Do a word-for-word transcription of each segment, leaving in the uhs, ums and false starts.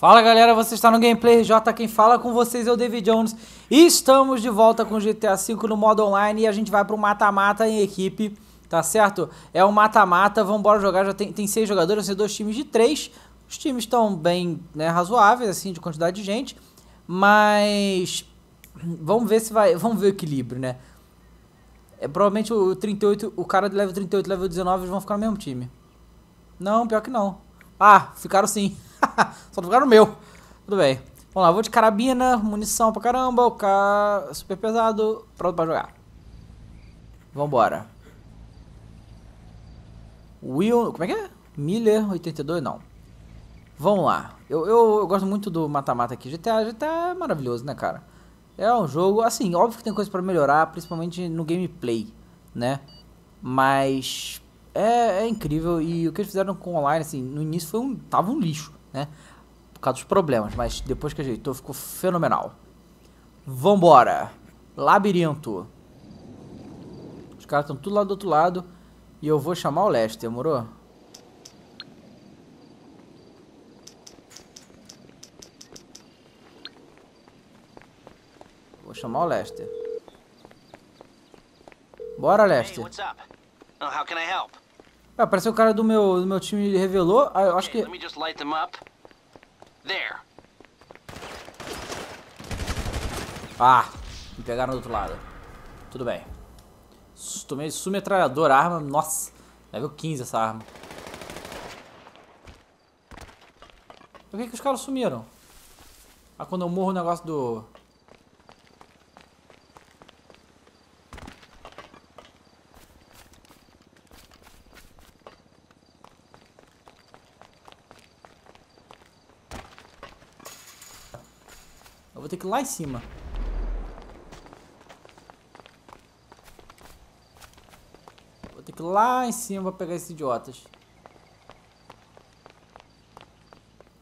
Fala galera, você está no Gameplay R J, quem fala com vocês é o David Jones e estamos de volta com GTA cinco no modo online e a gente vai para o mata-mata em equipe, tá certo? É um mata-mata, vamos embora jogar, já tem, tem seis jogadores, são dois times de três, os times estão bem, né, razoáveis, assim, de quantidade de gente, mas vamos ver se vai, vamos ver o equilíbrio, né? É, provavelmente o trinta e oito, o cara do level trinta e oito e level dezenove eles vão ficar no mesmo time. Não, pior que não. Ah, ficaram sim. Só lugar no meu. Tudo bem. Vamos lá, vou de carabina, munição pra caramba, o cara super pesado, pronto pra jogar. Vambora. Will, como é que é? Miller, oitenta e dois, não. Vamos lá. Eu, eu, eu gosto muito do mata-mata aqui. G T A, G T A é maravilhoso, né, cara? É um jogo, assim, óbvio que tem coisa pra melhorar, principalmente no gameplay, né? Mas é, é incrível e o que eles fizeram com online, assim, no início foi um, tava um lixo, né? Por causa dos problemas, mas depois que ajeitou ficou fenomenal. Vambora! Labirinto. Os caras estão tudo lá do outro lado. E eu vou chamar o Lester, moro? Vou chamar o Lester. Bora, Lester. Ah, parece que o cara do meu, do meu time revelou. Ah, eu acho que... Ah, me pegaram do outro lado. Tudo bem. Tomei submetralhador, arma. Nossa, level quinze essa arma. Por que que os caras sumiram? Ah, quando eu morro o negócio do... Eu vou ter que ir lá em cima. Vou ter que ir lá em cima pra pegar esses idiotas.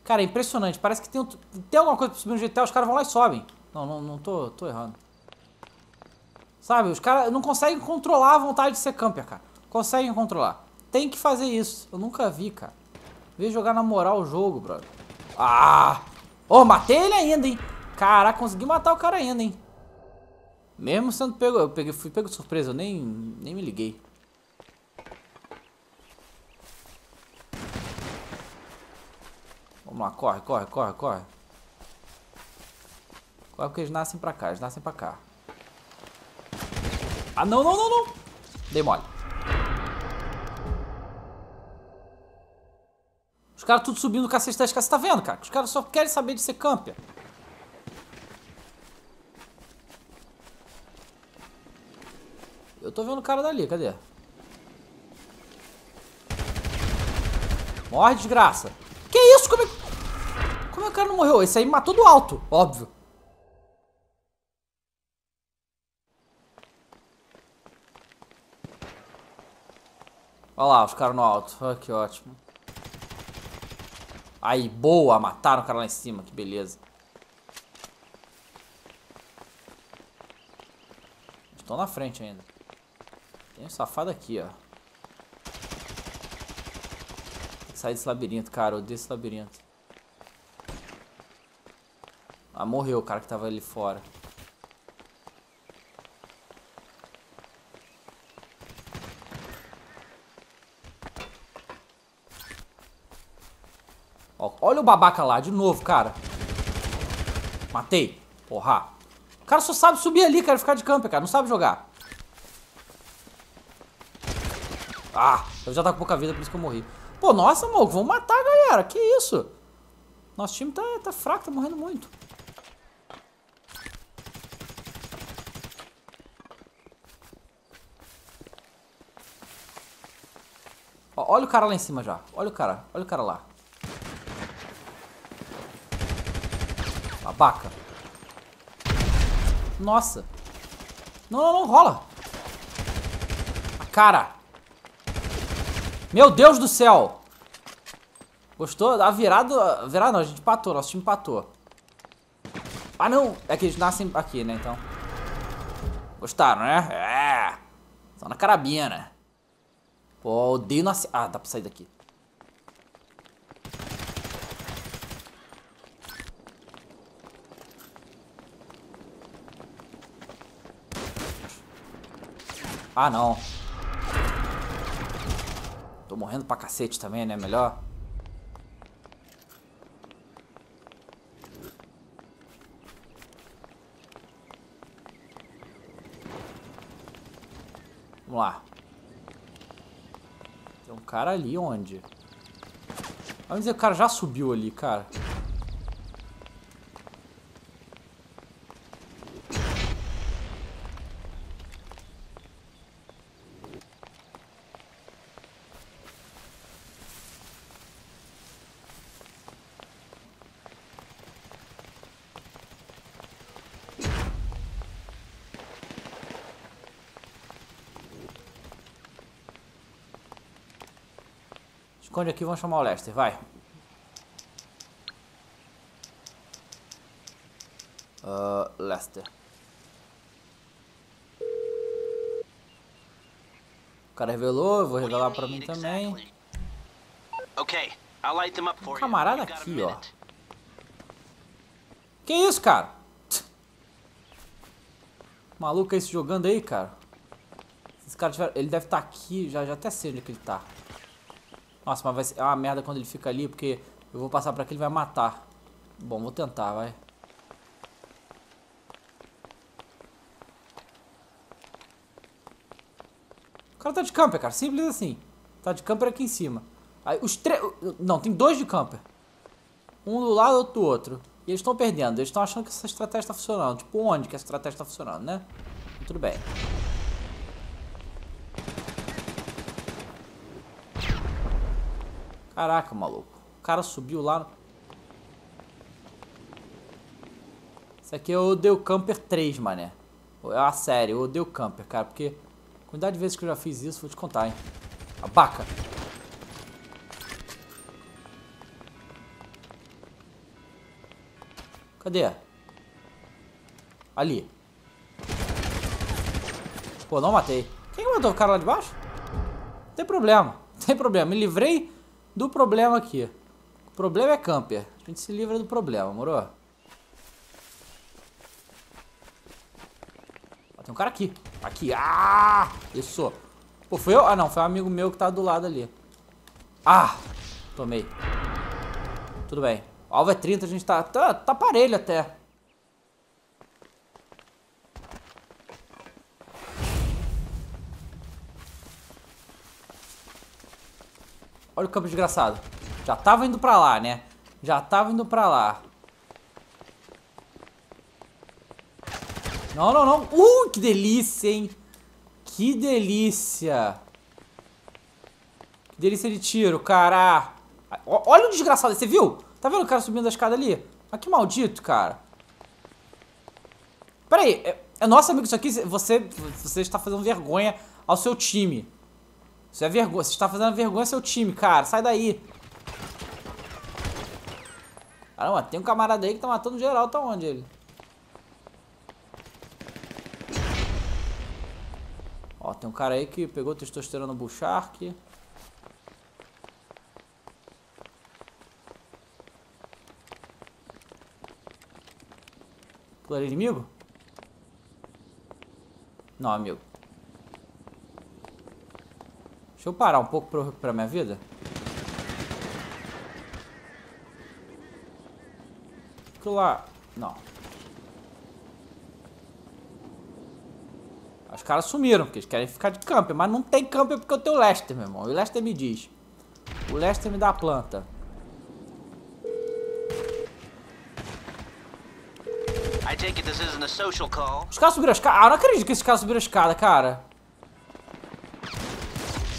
Cara, é impressionante. Parece que tem, tem alguma coisa pra subir no G T A, os caras vão lá e sobem. Não, não, não tô, tô errando. Sabe, os caras não conseguem controlar a vontade de ser camper, cara. Conseguem controlar. Tem que fazer isso. Eu nunca vi, cara. Vem jogar na moral o jogo, brother. Ah! Ô, oh, matei ele ainda, hein? Caraca, consegui matar o cara ainda, hein? Mesmo sendo pego... Eu peguei, fui pego de surpresa, eu nem, nem me liguei. Vamos lá, corre, corre, corre, corre. Corre porque eles nascem pra cá, eles nascem pra cá. Ah, não, não, não, não! Dei mole. Os caras tudo subindo o cacete das casas, você tá vendo, cara? Os caras só querem saber de ser camper. Eu tô vendo o cara dali, cadê? Morre, desgraça. Que isso? Como é que... Como é que o cara não morreu? Esse aí me matou do alto, óbvio. Olha lá os caras no alto. Ah, que ótimo. Aí, boa, mataram o cara lá em cima, que beleza. Estão na frente ainda. Tem um safado aqui, ó. Tem que sair desse labirinto, cara. Eu odeio esse labirinto. Ah, morreu o cara que tava ali fora. Ó, olha o babaca lá, de novo, cara. Matei. Porra. O cara só sabe subir ali, cara. Ficar de camper, cara. Não sabe jogar. Ah, eu já tava com pouca vida, por isso que eu morri. Pô, nossa, maluco, vamos matar a galera, que isso? Nosso time tá, tá fraco, tá morrendo muito. Ó, olha o cara lá em cima já, olha o cara, olha o cara lá. Babaca. Nossa. Não, não, não, rola. A cara. Meu Deus do céu! Gostou? A virada... A virada não, a gente empatou, nosso time empatou. Ah, não! É que eles nascem aqui, né, então. Gostaram, né? É! Só na carabina. Pô, odeio nascer... Ah, dá pra sair daqui. Ah, não. Tô morrendo pra cacete também, né? Melhor. Vamos lá. Tem um cara ali, onde? Vamos dizer que o cara já subiu ali, cara. Esconde aqui, vamos chamar o Lester, vai. Uh, Lester. O cara revelou, eu vou revelar pra mim também. Um camarada aqui, ó. Que isso, cara? Maluco é esse jogando aí, cara. Esse cara tiver... Ele deve estar aqui, já, já até sei onde que ele tá. Nossa, mas vai ser uma merda quando ele fica ali, porque eu vou passar pra aqui, ele vai matar. Bom, vou tentar, vai. O cara tá de camper, cara. Simples assim. Tá de camper aqui em cima. Aí os três... Não, tem dois de camper. Um do lado, outro do outro. E eles estão perdendo. Eles estão achando que essa estratégia tá funcionando. Tipo, onde que essa estratégia tá funcionando, né? Tudo bem. Caraca, maluco. O cara subiu lá. No... Isso aqui eu odeio camper três, mané. É a série, eu odeio camper, cara. Porque quantidade de vezes que eu já fiz isso, vou te contar, hein. Abaca. Cadê? Ali. Pô, não matei. Quem matou o cara lá de baixo? Não tem problema. Não tem problema. Me livrei... do problema aqui. O problema é camper. A gente se livra do problema, moro? Ó, tem um cara aqui. Aqui. Ah! Isso. Pô, foi eu? Ah, não. Foi um amigo meu que tá do lado ali. Ah! Tomei. Tudo bem. O alvo é trinta, a gente tá... Tá, tá parelho até. Olha o campo desgraçado. Já tava indo pra lá, né? Já tava indo pra lá. Não, não, não. Uh, que delícia, hein? Que delícia. Que delícia de tiro, cara. Olha o desgraçado, você viu? Tá vendo o cara subindo a escada ali? Mas que maldito, cara. Pera aí. É, é nosso amigo, isso aqui, você, você está fazendo vergonha ao seu time. Isso é vergonha. Você está fazendo vergonha seu time, cara. Sai daí. Caramba, tem um camarada aí que tá matando geral. Tá onde ele? Ó, tem um cara aí que pegou testosterona no Bullshark. Pularia inimigo? Não, amigo. Deixa eu parar um pouco pra eu recuperar minha vida. Aquilo lá... Não. Os caras sumiram, porque eles querem ficar de camper. Mas não tem camper porque eu tenho o Lester, meu irmão. E o Lester me diz. O Lester me dá a planta. Os caras subiram a escada. Ah, eu não acredito que esses caras subiram a escada, cara.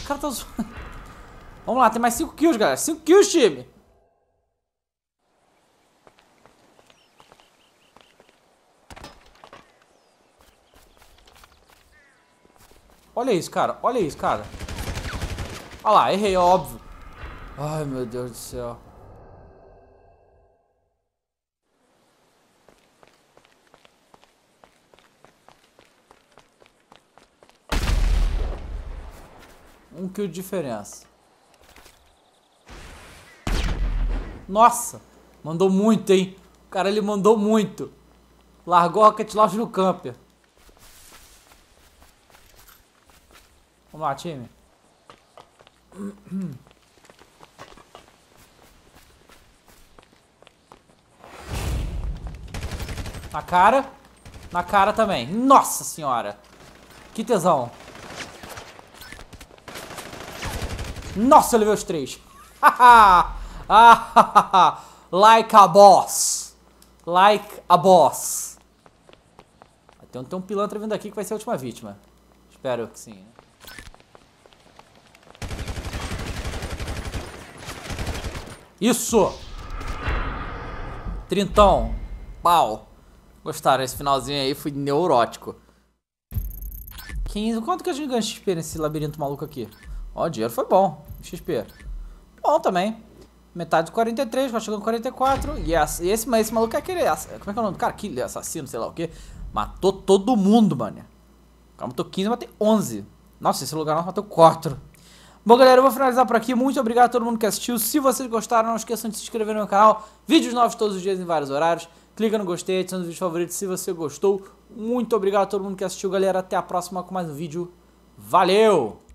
Cara tá zo... Vamos lá, tem mais cinco kills, galera. cinco kills, time. Olha isso, cara. Olha isso, cara. Olha lá, errei, óbvio. Ai, meu Deus do céu. Um kill de diferença. Nossa, mandou muito, hein? O cara, ele mandou muito. Largou o rocket launch no camper. Vamos lá, time. Na cara. Na cara também. Nossa senhora. Que tesão. Nossa, eu levei os três. Like a boss. Like a boss. Tem um, tem um pilantra vindo aqui que vai ser a última vítima. Espero que sim. Isso! Trintão. Pau. Gostaram esse finalzinho aí? Foi neurótico. quinze. Quanto que a gente ganha de X P nesse labirinto maluco aqui? Ó, o dinheiro foi bom. X P. Bom também. Metade de quarenta e três, vai chegando quarenta e quatro. E esse, esse, esse maluco é aquele... Como é que é o nome do cara? Aquele assassino, sei lá o quê. Matou todo mundo, mano. Calma, tô quinze, matei onze. Nossa, esse lugar nós matou quatro. Bom, galera, eu vou finalizar por aqui. Muito obrigado a todo mundo que assistiu. Se vocês gostaram, não esqueçam de se inscrever no meu canal. Vídeos novos todos os dias em vários horários. Clica no gostei, adiciona os vídeos favoritos se você gostou. Muito obrigado a todo mundo que assistiu, galera. Até a próxima com mais um vídeo. Valeu!